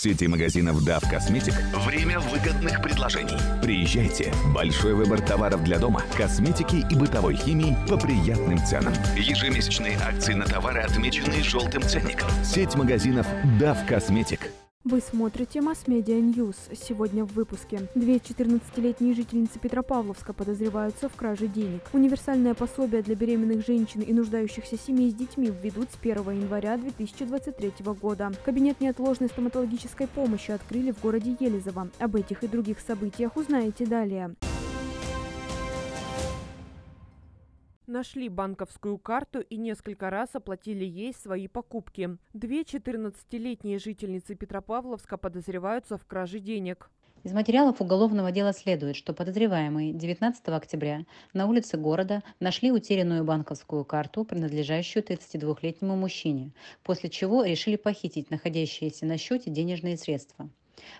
сети магазинов Дав Косметик время выгодных предложений. Приезжайте. Большой выбор товаров для дома, косметики и бытовой химии по приятным ценам. Ежемесячные акции на товары, отмеченные желтым ценником. Сеть магазинов Дав Косметик. Вы смотрите Mass Media News. Сегодня в выпуске. Две 14-летние жительницы Петропавловска подозреваются в краже денег. Универсальное пособие для беременных женщин и нуждающихся семей с детьми введут с 1 января 2023 года. Кабинет неотложной стоматологической помощи открыли в городе Елизово. Об этих и других событиях узнаете далее. Нашли банковскую карту и несколько раз оплатили ей свои покупки. Две 14-летние жительницы Петропавловска подозреваются в краже денег. Из материалов уголовного дела следует, что подозреваемые 19 октября на улице города нашли утерянную банковскую карту, принадлежащую 32-летнему мужчине, после чего решили похитить находящиеся на счете денежные средства.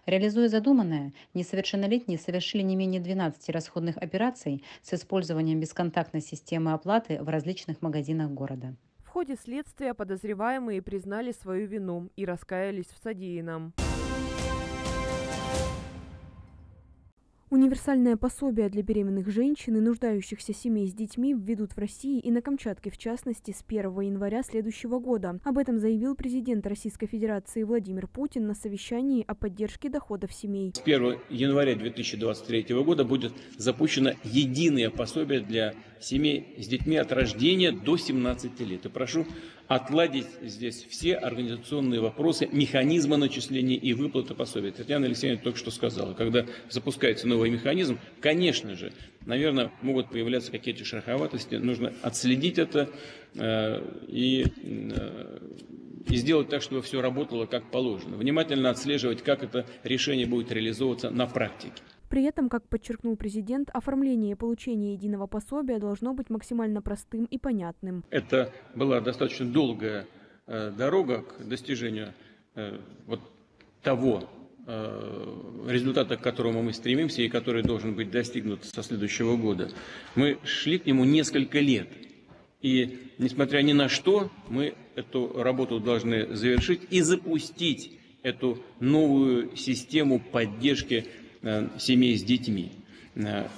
Реализуя задуманное, несовершеннолетние совершили не менее 12 расходных операций с использованием бесконтактной системы оплаты в различных магазинах города. В ходе следствия подозреваемые признали свою вину и раскаялись в содеянном. Универсальное пособие для беременных женщин и нуждающихся семей с детьми введут в России и на Камчатке, в частности, с 1 января следующего года. Об этом заявил президент Российской Федерации Владимир Путин на совещании о поддержке доходов семей. С 1 января 2023 года будет запущено единое пособие для семей с детьми от рождения до 17 лет. И прошу отладить здесь все организационные вопросы, механизмы начисления и выплаты пособия. Татьяна Алексеевна только что сказала, когда запускается новый механизм, конечно же, наверное, могут появляться какие-то шероховатости. Нужно отследить это и сделать так, чтобы все работало как положено. Внимательно отслеживать, как это решение будет реализовываться на практике. При этом, как подчеркнул президент, оформление и получение единого пособия должно быть максимально простым и понятным. Это была достаточно долгая дорога к достижению вот того результата, к которому мы стремимся и который должен быть достигнут со следующего года. Мы шли к нему несколько лет. И, несмотря ни на что, мы эту работу должны завершить и запустить эту новую систему поддержки семей с детьми.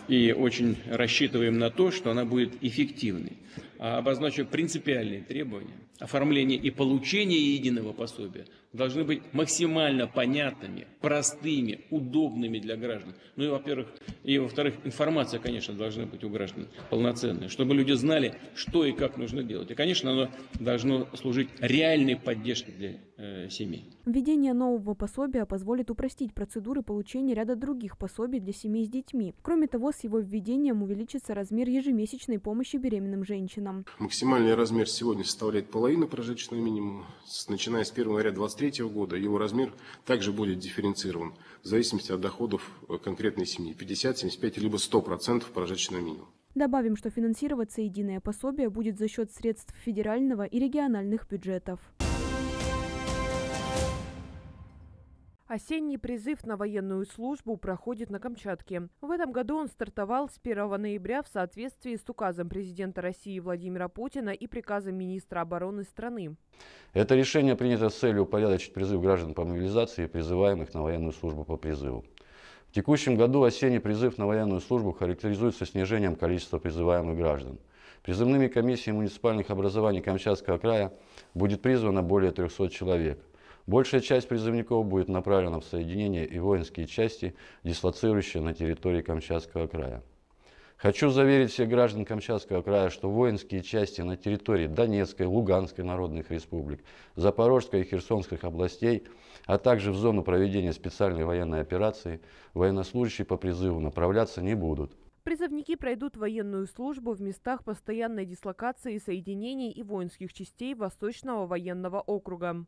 И очень рассчитываем на то, что она будет эффективной. Обозначу принципиальные требования. Оформление и получение единого пособия должны быть максимально понятными, простыми, удобными для граждан. Ну и, во-первых, и, во-вторых, информация, конечно, должна быть у граждан полноценной, чтобы люди знали, что и как нужно делать. И, конечно, оно должно служить реальной поддержкой для семей. Введение нового пособия позволит упростить процедуры получения ряда других пособий для семей с детьми. Кроме того, с его введением увеличится размер ежемесячной помощи беременным женщинам. Максимальный размер сегодня составляет половину прожиточного минимума. Начиная с 1 января 2023 года его размер также будет дифференцирован в зависимости от доходов конкретной семьи – 50, 75, либо 100% прожиточного минимума. Добавим, что финансироваться единое пособие будет за счет средств федерального и региональных бюджетов. Осенний призыв на военную службу проходит на Камчатке. В этом году он стартовал с 1 ноября в соответствии с указом президента России Владимира Путина и приказом министра обороны страны. Это решение принято с целью упорядочить призыв граждан по мобилизации и призываемых на военную службу по призыву. В текущем году осенний призыв на военную службу характеризуется снижением количества призываемых граждан. Призывными комиссиями муниципальных образований Камчатского края будет призвано более 300 человек. Большая часть призывников будет направлена в соединения и воинские части, дислоцирующие на территории Камчатского края. Хочу заверить всех граждан Камчатского края, что воинские части на территории Донецкой, Луганской народных республик, Запорожской и Херсонских областей, а также в зону проведения специальной военной операции, военнослужащие по призыву направляться не будут. Призывники пройдут военную службу в местах постоянной дислокации соединений и воинских частей Восточного военного округа.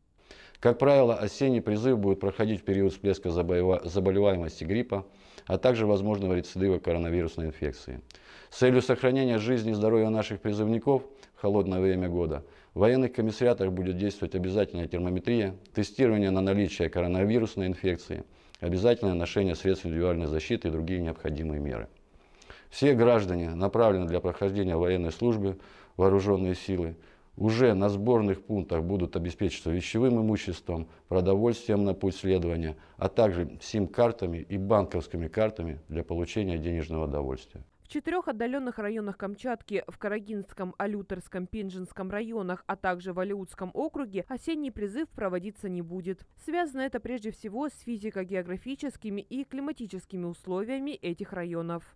Как правило, осенний призыв будет проходить в период всплеска заболеваемости гриппа, а также возможного рецидива коронавирусной инфекции. С целью сохранения жизни и здоровья наших призывников в холодное время года в военных комиссариатах будет действовать обязательная термометрия, тестирование на наличие коронавирусной инфекции, обязательное ношение средств индивидуальной защиты и другие необходимые меры. Все граждане, направленные для прохождения военной службы, вооруженные силы, уже на сборных пунктах будут обеспечиваться вещевым имуществом, продовольствием на путь следования, а также сим-картами и банковскими картами для получения денежного довольствия. В 4 отдаленных районах Камчатки, в Карагинском, Алюторском, Пенжинском районах, а также в Алеутском округе осенний призыв проводиться не будет. Связано это прежде всего с физико-географическими и климатическими условиями этих районов.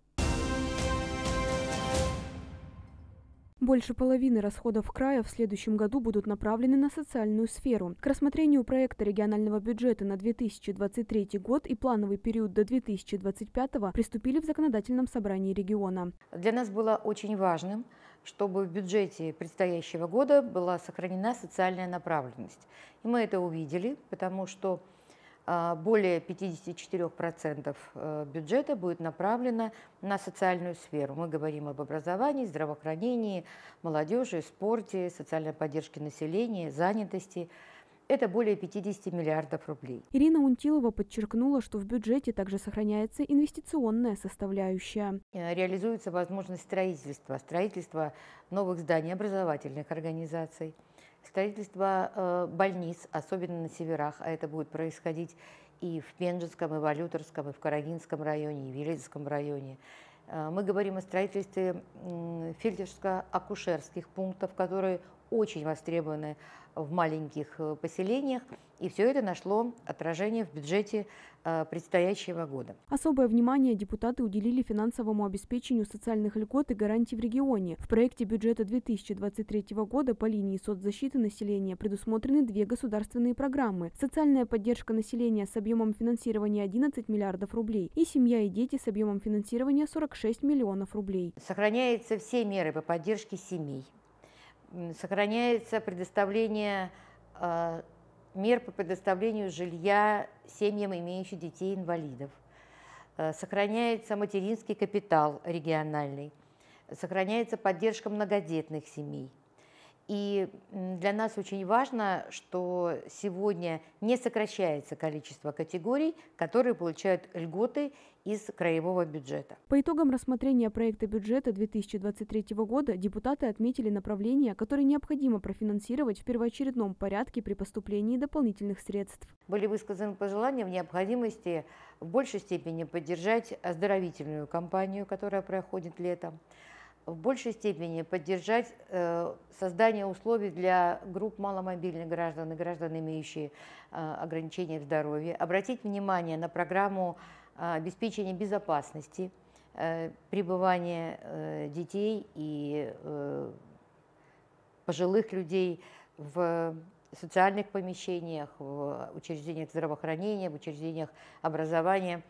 Больше половины расходов края в следующем году будут направлены на социальную сферу. К рассмотрению проекта регионального бюджета на 2023 год и плановый период до 2025 приступили в законодательном собрании региона. Для нас было очень важным, чтобы в бюджете предстоящего года была сохранена социальная направленность. И мы это увидели, потому что более 54% бюджета будет направлено на социальную сферу. Мы говорим об образовании, здравоохранении, молодежи, спорте, социальной поддержке населения, занятости. Это более 50 миллиардов рублей. Ирина Унтилова подчеркнула, что в бюджете также сохраняется инвестиционная составляющая. Реализуется возможность строительства новых зданий образовательных организаций. Строительство больниц, особенно на северах, а это будет происходить и в Пенжинском, и в Алюторском, и в Карагинском районе, и в Елизанском районе. Мы говорим о строительстве фельдшерско-акушерских пунктов, которые очень востребованы в маленьких поселениях, и все это нашло отражение в бюджете предстоящего года. Особое внимание депутаты уделили финансовому обеспечению социальных льгот и гарантий в регионе. В проекте бюджета 2023 года по линии соцзащиты населения предусмотрены две государственные программы: социальная поддержка населения с объемом финансирования 11 миллиардов рублей и семья и дети с объемом финансирования 46 миллионов рублей. Сохраняются все меры по поддержке семей. Сохраняется предоставление мер по предоставлению жилья семьям, имеющим детей-инвалидов. Сохраняется материнский капитал региональный. Сохраняется поддержка многодетных семей. И для нас очень важно, что сегодня не сокращается количество категорий, которые получают льготы из краевого бюджета. По итогам рассмотрения проекта бюджета 2023 года депутаты отметили направления, которые необходимо профинансировать в первоочередном порядке при поступлении дополнительных средств. Были высказаны пожелания в необходимости в большей степени поддержать оздоровительную кампанию, которая проходит летом. В большей степени поддержать создание условий для групп маломобильных граждан и граждан, имеющих ограничения в здоровье, обратить внимание на программу обеспечения безопасности пребывания детей и пожилых людей в социальных помещениях, в учреждениях здравоохранения, в учреждениях образования.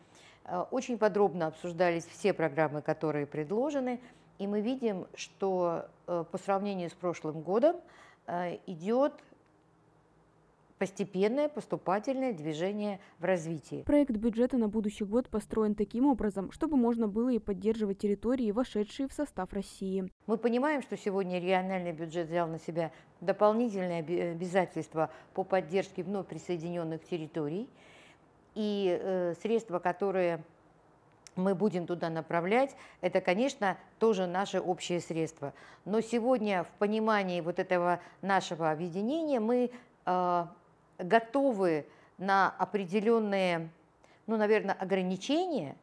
Очень подробно обсуждались все программы, которые предложены. И мы видим, что по сравнению с прошлым годом идет постепенное, поступательное движение в развитии. Проект бюджета на будущий год построен таким образом, чтобы можно было и поддерживать территории, вошедшие в состав России. Мы понимаем, что сегодня региональный бюджет взял на себя дополнительные обязательства по поддержке вновь присоединенных территорий. И средства, которые мы будем туда направлять, это, конечно, тоже наши общие средства. Но сегодня в понимании вот этого нашего объединения мы готовы на определенные, наверное, ограничения,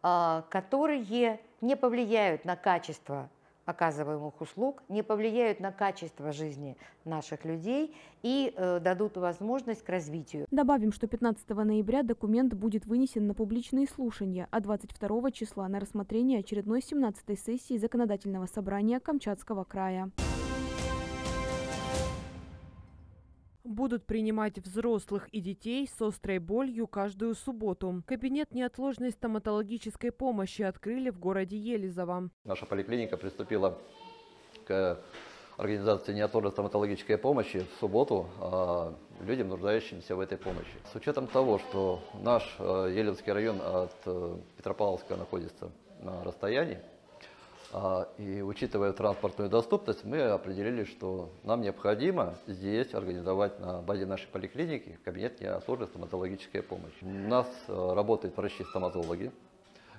которые не повлияют на качество оказываемых услуг, не повлияют на качество жизни наших людей и дадут возможность к развитию. Добавим, что 15 ноября документ будет вынесен на публичные слушания, а 22 числа на рассмотрение очередной 17-й сессии законодательного собрания Камчатского края. Будут принимать взрослых и детей с острой болью каждую субботу. Кабинет неотложной стоматологической помощи открыли в городе Елизово. Наша поликлиника приступила к организации неотложной стоматологической помощи в субботу людям, нуждающимся в этой помощи. С учетом того, что наш Елизовский район от Петропавловска находится на расстоянии, и учитывая транспортную доступность, мы определили, что нам необходимо здесь организовать на базе нашей поликлиники кабинет неотложной стоматологической помощи. У нас работают врачи-стоматологи,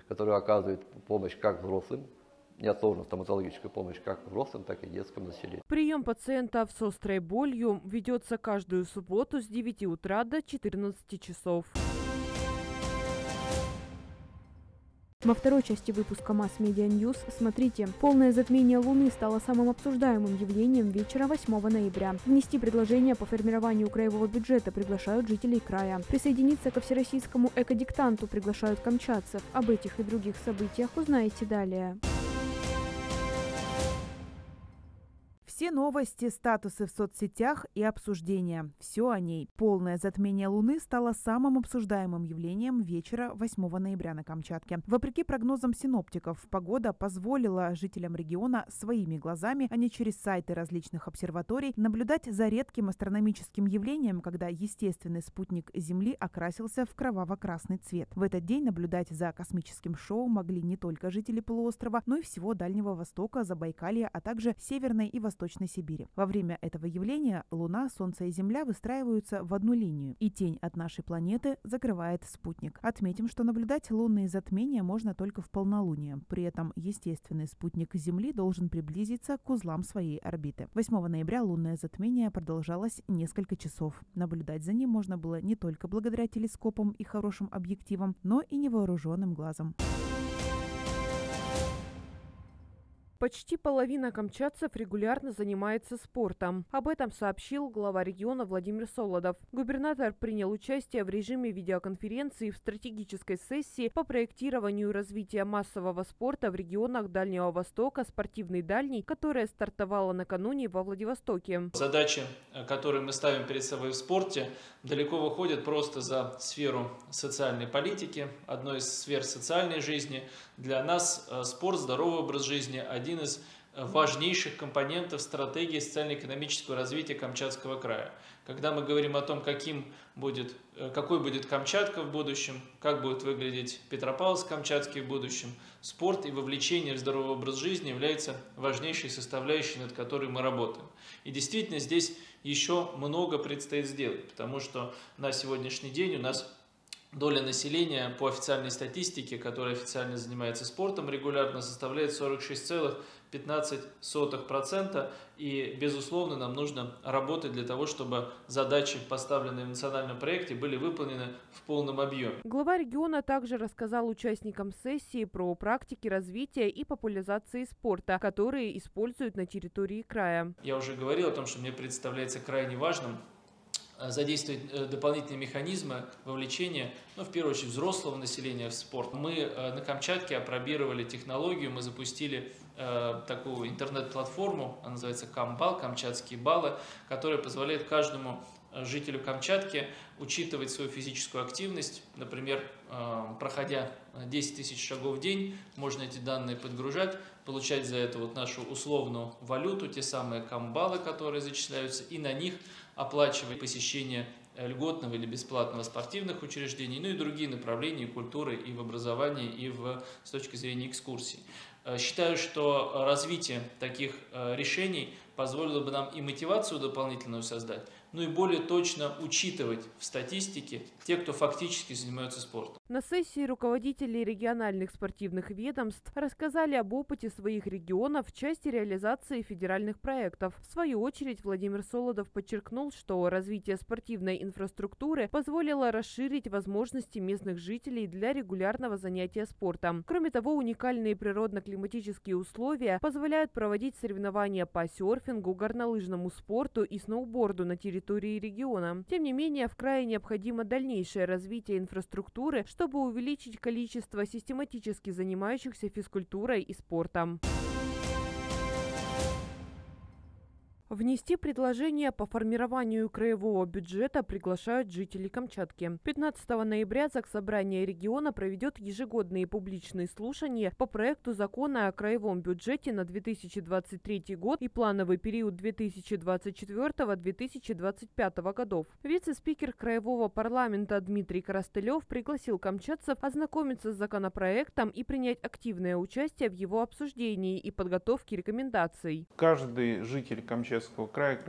которые оказывают помощь как взрослым, не отложена стоматологическая помощь как взрослым, так и детскому населению. Прием пациентов с острой болью ведется каждую субботу с 9 утра до 14 часов. Во второй части выпуска Mass Media News смотрите. Полное затмение Луны стало самым обсуждаемым явлением вечера 8 ноября. Внести предложение по формированию краевого бюджета приглашают жителей края. Присоединиться ко всероссийскому экодиктанту приглашают камчатцев. Об этих и других событиях узнаете далее. Все новости, статусы в соцсетях и обсуждения. Все о ней. Полное затмение Луны стало самым обсуждаемым явлением вечера 8 ноября на Камчатке. Вопреки прогнозам синоптиков, погода позволила жителям региона своими глазами, а не через сайты различных обсерваторий, наблюдать за редким астрономическим явлением, когда естественный спутник Земли окрасился в кроваво-красный цвет. В этот день наблюдать за космическим шоу могли не только жители полуострова, но и всего Дальнего Востока, Забайкалья, а также Северной и Восточной Сибири. Во время этого явления Луна, Солнце и Земля выстраиваются в одну линию, и тень от нашей планеты закрывает спутник. Отметим, что наблюдать лунные затмения можно только в полнолуние. При этом естественный спутник Земли должен приблизиться к узлам своей орбиты. 8 ноября лунное затмение продолжалось несколько часов. Наблюдать за ним можно было не только благодаря телескопам и хорошим объективам, но и невооруженным глазом. Почти половина камчатцев регулярно занимается спортом. Об этом сообщил глава региона Владимир Солодов. Губернатор принял участие в режиме видеоконференции в стратегической сессии по проектированию и развитию массового спорта в регионах Дальнего Востока «Спортивный Дальний», которая стартовала накануне во Владивостоке. Задачи, которые мы ставим перед собой в спорте, далеко выходят просто за сферу социальной политики, одной из сфер социальной жизни. Для нас спорт, здоровый образ жизни – один из важнейших компонентов стратегии социально-экономического развития Камчатского края. Когда мы говорим о том, какой будет Камчатка в будущем, как будет выглядеть Петропавловск-Камчатский в будущем, спорт и вовлечение в здоровый образ жизни является важнейшей составляющей, над которой мы работаем. И действительно здесь еще много предстоит сделать, потому что на сегодняшний день у нас доля населения по официальной статистике, которая официально занимается спортом регулярно, составляет 46,15%. И, безусловно, нам нужно работать для того, чтобы задачи, поставленные в национальном проекте, были выполнены в полном объеме. Глава региона также рассказал участникам сессии про практики развития и популяризации спорта, которые используют на территории края. Я уже говорил о том, что мне представляется крайне важным задействовать дополнительные механизмы вовлечения, в первую очередь, взрослого населения в спорт. Мы на Камчатке апробировали технологию, мы запустили такую интернет-платформу, она называется «Камбал», «Камчатские баллы», которая позволяет каждому жителю Камчатки учитывать свою физическую активность. Например, проходя 10 тысяч шагов в день, можно эти данные подгружать, получать за это нашу условную валюту, те самые камбалы, которые зачисляются, и на них оплачивать посещение льготного или бесплатного спортивных учреждений, и другие направления и культуры, и в образовании, и с точки зрения экскурсий. Считаю, что развитие таких решений позволило бы нам и мотивацию дополнительную создать, и более точно учитывать в статистике те, кто фактически занимается спортом. На сессии руководители региональных спортивных ведомств рассказали об опыте своих регионов в части реализации федеральных проектов. В свою очередь Владимир Солодов подчеркнул, что развитие спортивной инфраструктуры позволило расширить возможности местных жителей для регулярного занятия спортом. Кроме того, уникальные природно-климатические условия позволяют проводить соревнования по серфингу, горнолыжному спорту и сноуборду на территории региона. Тем не менее, в крае необходимо дальнейшее развитие инфраструктуры, чтобы увеличить количество систематически занимающихся физкультурой и спортом. Внести предложение по формированию краевого бюджета приглашают жители Камчатки. 15 ноября Заксобрание региона проведет ежегодные публичные слушания по проекту закона о краевом бюджете на 2023 год и плановый период 2024-2025 годов. Вице-спикер краевого парламента Дмитрий Костылёв пригласил камчатцев ознакомиться с законопроектом и принять активное участие в его обсуждении и подготовке рекомендаций. Каждый житель Камчатки, края,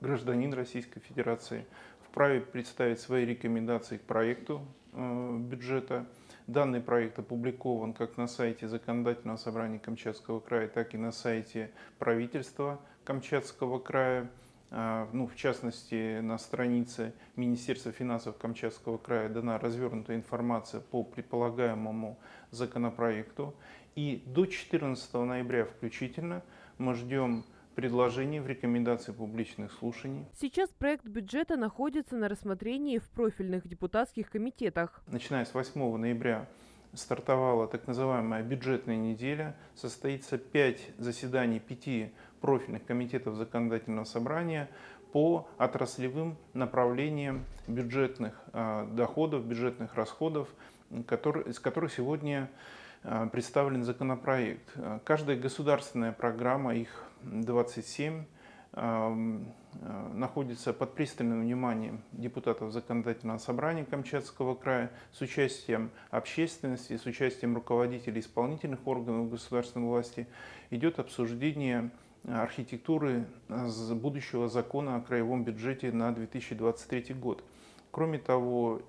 гражданин Российской Федерации вправе представить свои рекомендации к проекту бюджета Данный проект опубликован как на сайте Законодательного собрания Камчатского края, так и на сайте правительства Камчатского края. В частности, на странице Министерства финансов Камчатского края дана развернутая информация по предполагаемому законопроекту. И до 14 ноября включительно мы ждем предложений в рекомендации публичных слушаний. Сейчас проект бюджета находится на рассмотрении в профильных депутатских комитетах. Начиная с 8 ноября стартовала так называемая бюджетная неделя. Состоится 5 заседаний 5 профильных комитетов законодательного собрания по отраслевым направлениям бюджетных доходов, бюджетных расходов, из которых сегодня представлен законопроект. Каждая государственная программа, их 27, находится под пристальным вниманием депутатов Законодательного собрания Камчатского края с участием общественности, с участием руководителей исполнительных органов государственной власти. Идет обсуждение архитектуры будущего закона о краевом бюджете на 2023 год. Кроме того,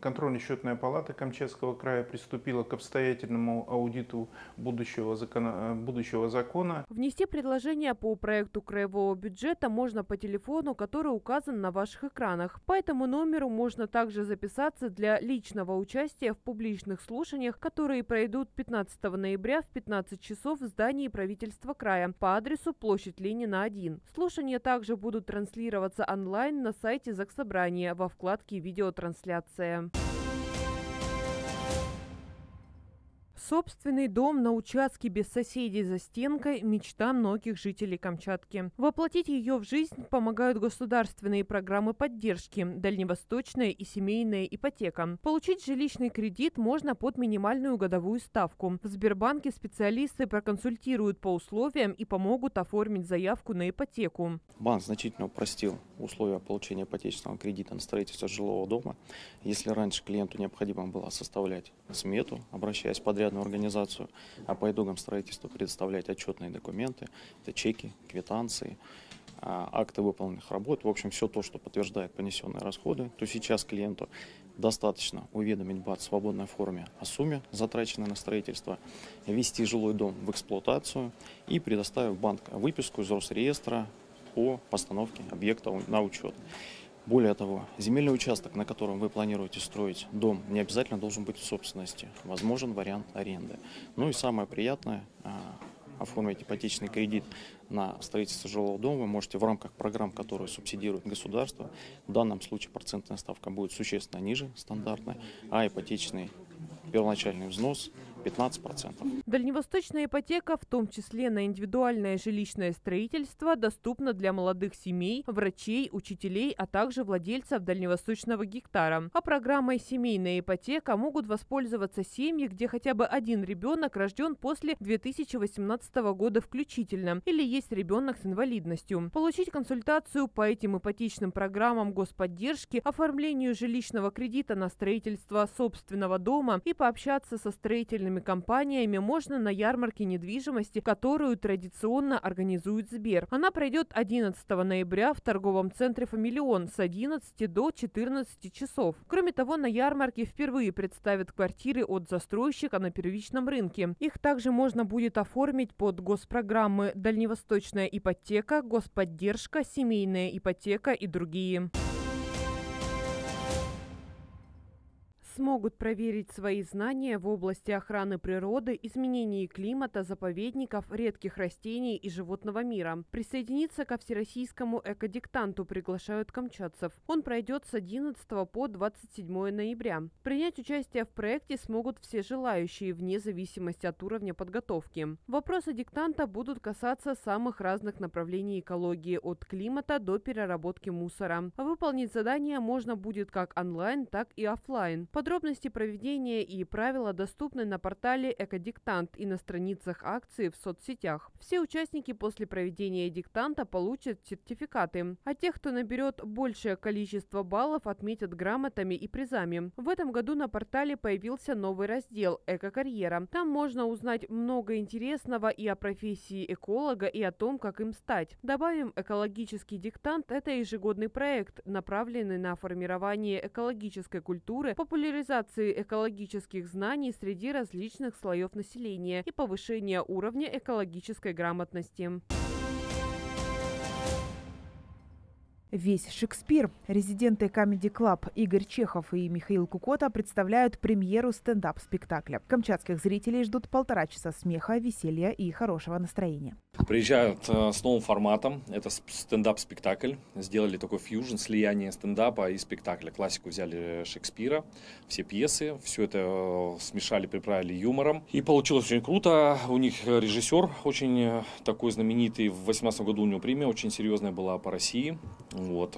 контрольно-счетная палата Камчатского края приступила к обстоятельному аудиту будущего закона. Внести предложение по проекту краевого бюджета можно по телефону, который указан на ваших экранах. По этому номеру можно также записаться для личного участия в публичных слушаниях, которые пройдут 15 ноября в 15 часов в здании правительства края по адресу площадь Ленина 1. Слушания также будут транслироваться онлайн на сайте Заксобрания во вкладке «Видеотрансляция». Собственный дом на участке без соседей за стенкой – мечта многих жителей Камчатки. Воплотить ее в жизнь помогают государственные программы поддержки, дальневосточная и семейная ипотека. Получить жилищный кредит можно под минимальную годовую ставку. В Сбербанке специалисты проконсультируют по условиям и помогут оформить заявку на ипотеку. Банк значительно упростил условия получения ипотечного кредита на строительство жилого дома. Если раньше клиенту необходимо было составлять смету, обращаясь в подряд организацию, а по итогам строительства предоставлять отчетные документы, это чеки, квитанции, акты выполненных работ, в общем, все то, что подтверждает понесенные расходы, то сейчас клиенту достаточно уведомить БАД в свободной форме о сумме, затраченной на строительство, ввести жилой дом в эксплуатацию и предоставив банк выписку из Росреестра по постановке объекта на учет. Более того, земельный участок, на котором вы планируете строить дом, не обязательно должен быть в собственности. Возможен вариант аренды. Ну и самое приятное, оформить ипотечный кредит на строительство жилого дома вы можете в рамках программ, которые субсидирует государство. В данном случае процентная ставка будет существенно ниже стандартной, а ипотечный первоначальный взнос 15%. Дальневосточная ипотека, в том числе на индивидуальное жилищное строительство, доступна для молодых семей, врачей, учителей, а также владельцев дальневосточного гектара. А программой «Семейная ипотека» могут воспользоваться семьи, где хотя бы один ребенок рожден после 2018 года включительно, или есть ребенок с инвалидностью. Получить консультацию по этим ипотечным программам господдержки, оформлению жилищного кредита на строительство собственного дома и пообщаться со строительными компаниями можно на ярмарке недвижимости, которую традиционно организует Сбер. Она пройдет 11 ноября в торговом центре «Фамилион» с 11 до 14 часов. Кроме того, на ярмарке впервые представят квартиры от застройщика на первичном рынке. Их также можно будет оформить под госпрограммы «Дальневосточная ипотека», «Господдержка», «Семейная ипотека» и другие. Смогут проверить свои знания в области охраны природы, изменений климата, заповедников, редких растений и животного мира. Присоединиться ко всероссийскому экодиктанту приглашают камчатцев. Он пройдет с 11 по 27 ноября. Принять участие в проекте смогут все желающие, вне зависимости от уровня подготовки. Вопросы диктанта будут касаться самых разных направлений экологии, от климата до переработки мусора. Выполнить задание можно будет как онлайн, так и офлайн. Подробности проведения и правила доступны на портале «Экодиктант» и на страницах акции в соцсетях. Все участники после проведения диктанта получат сертификаты, а тех, кто наберет большее количество баллов, отметят грамотами и призами. В этом году на портале появился новый раздел «Экокарьера». Там можно узнать много интересного и о профессии эколога, и о том, как им стать. Добавим, экологический диктант – это ежегодный проект, направленный на формирование экологической культуры, популяризацию популяризации экологических знаний среди различных слоев населения и повышения уровня экологической грамотности. Весь Шекспир. Резиденты Comedy Club Игорь Чехов и Михаил Кукота представляют премьеру стендап-спектакля. Камчатских зрителей ждут 1,5 часа смеха, веселья и хорошего настроения. Приезжают с новым форматом. Это стендап-спектакль. Сделали такой фьюжн, слияние стендапа и спектакля. Классику взяли Шекспира, все пьесы. Все это смешали, приправили юмором. И получилось очень круто. У них режиссер очень такой знаменитый. В 2018 году у него премия очень серьезная была по России. Вот,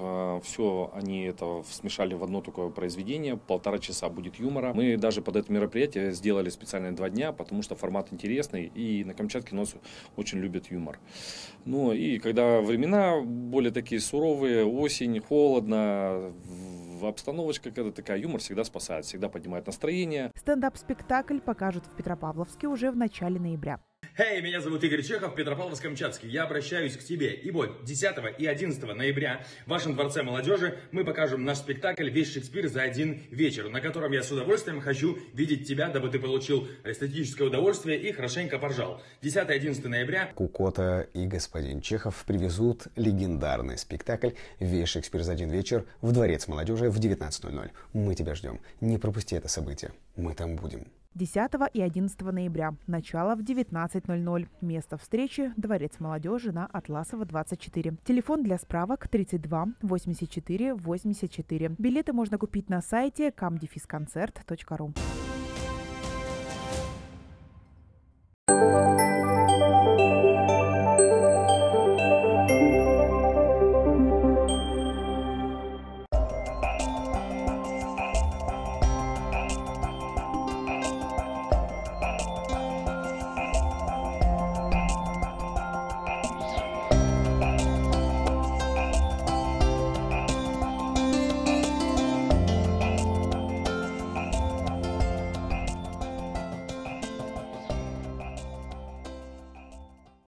все они это смешали в одно такое произведение, 1,5 часа будет юмора. Мы даже под это мероприятие сделали специально 2 дня, потому что формат интересный, и на Камчатке нас очень любят юмор. Ну и когда времена более такие суровые, осень, холодно, обстановочка когда такая, юмор всегда спасает, всегда поднимает настроение. Стендап-спектакль покажут в Петропавловске уже в начале ноября. Hey, меня зовут Игорь Чехов, Петропавловск-Камчатский. Я обращаюсь к тебе. И вот 10 и 11 ноября в вашем Дворце Молодежи мы покажем наш спектакль «Весь Шекспир за один вечер», на котором я с удовольствием хочу видеть тебя, дабы ты получил эстетическое удовольствие и хорошенько поржал. 10 и 11 ноября. Кукота и господин Чехов привезут легендарный спектакль «Весь Шекспир за один вечер» в Дворец Молодежи в 19:00. Мы тебя ждем. Не пропусти это событие. Мы там будем. 10 и 11 ноября. Начало в 19:00. Место встречи – Дворец молодежи на Атласова, 24. Телефон для справок 32 84 84. Билеты можно купить на сайте camdefisconcert.ru.